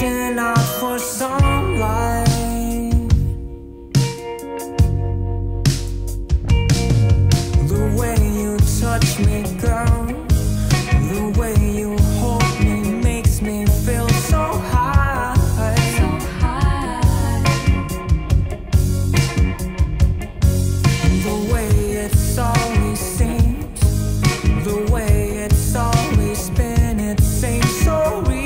reaching out for sunlight. The way you touch me, girl, the way you hold me makes me feel so high, so high. The way it's always seems, the way it's always been, it seems so real.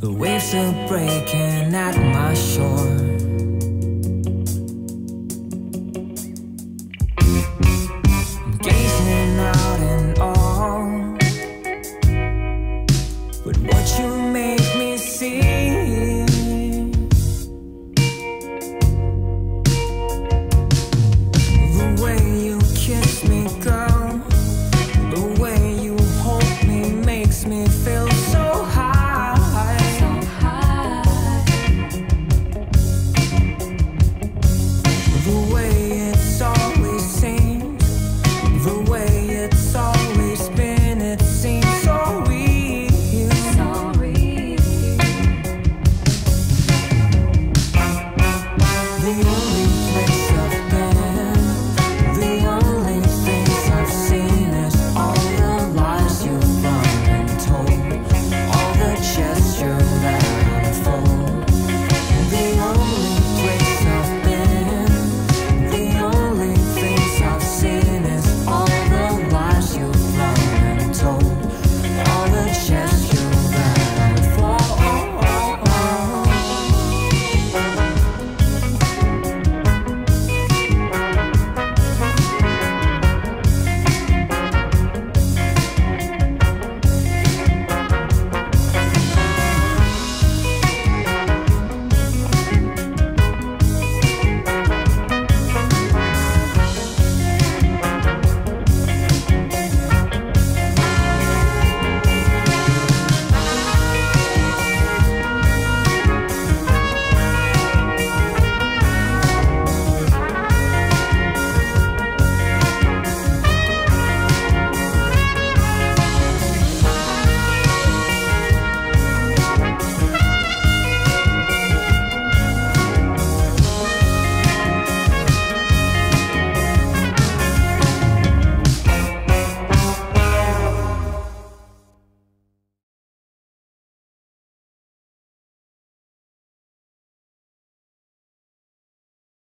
The waves are breaking.